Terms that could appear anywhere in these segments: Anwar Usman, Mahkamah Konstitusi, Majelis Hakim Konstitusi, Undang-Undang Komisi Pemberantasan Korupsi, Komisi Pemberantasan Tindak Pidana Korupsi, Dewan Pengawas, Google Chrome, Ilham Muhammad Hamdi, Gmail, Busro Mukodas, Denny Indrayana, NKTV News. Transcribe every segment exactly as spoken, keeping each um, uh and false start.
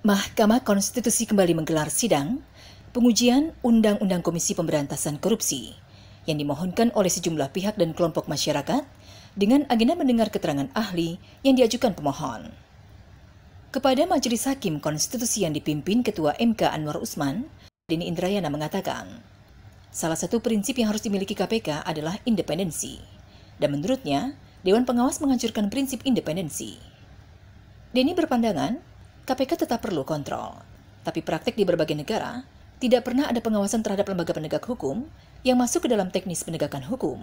Mahkamah Konstitusi kembali menggelar sidang pengujian Undang-Undang Komisi Pemberantasan Korupsi yang dimohonkan oleh sejumlah pihak dan kelompok masyarakat dengan agenda mendengar keterangan ahli yang diajukan pemohon. Kepada Majelis Hakim Konstitusi yang dipimpin Ketua M K Anwar Usman, Denny Indrayana mengatakan, salah satu prinsip yang harus dimiliki K P K adalah independensi, dan menurutnya Dewan Pengawas menganjurkan prinsip independensi. Denny berpandangan, K P K tetap perlu kontrol, tapi praktek di berbagai negara tidak pernah ada pengawasan terhadap lembaga penegak hukum yang masuk ke dalam teknis penegakan hukum.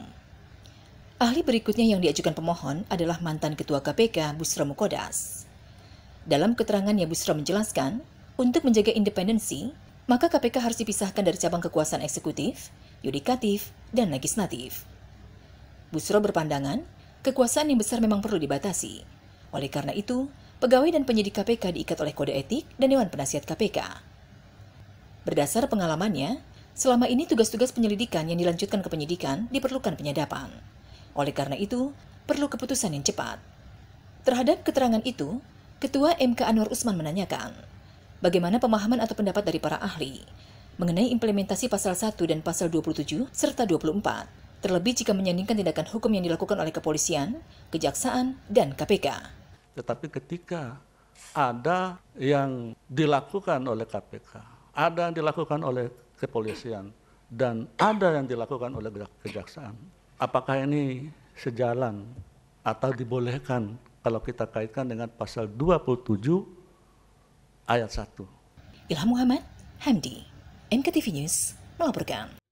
Ahli berikutnya yang diajukan pemohon adalah mantan Ketua K P K Busro Mukodas. Dalam keterangannya Busro menjelaskan, untuk menjaga independensi, maka K P K harus dipisahkan dari cabang kekuasaan eksekutif, yudikatif, dan legislatif. Busro berpandangan, kekuasaan yang besar memang perlu dibatasi. Oleh karena itu, pegawai dan penyidik K P K diikat oleh kode etik dan Dewan Penasihat K P K. Berdasar pengalamannya, selama ini tugas-tugas penyelidikan yang dilanjutkan ke penyidikan diperlukan penyadapan. Oleh karena itu, perlu keputusan yang cepat. Terhadap keterangan itu, Ketua M K Anwar Usman menanyakan, bagaimana pemahaman atau pendapat dari para ahli mengenai implementasi Pasal satu dan Pasal dua puluh tujuh serta dua puluh empat, terlebih jika menyandingkan tindakan hukum yang dilakukan oleh kepolisian, kejaksaan, dan K P K. Tetapi ketika ada yang dilakukan oleh K P K, ada yang dilakukan oleh kepolisian, dan ada yang dilakukan oleh kejaksaan, apakah ini sejalan atau dibolehkan kalau kita kaitkan dengan Pasal dua puluh tujuh ayat satu? Ilham Muhammad Hamdi, N K T V News melaporkan.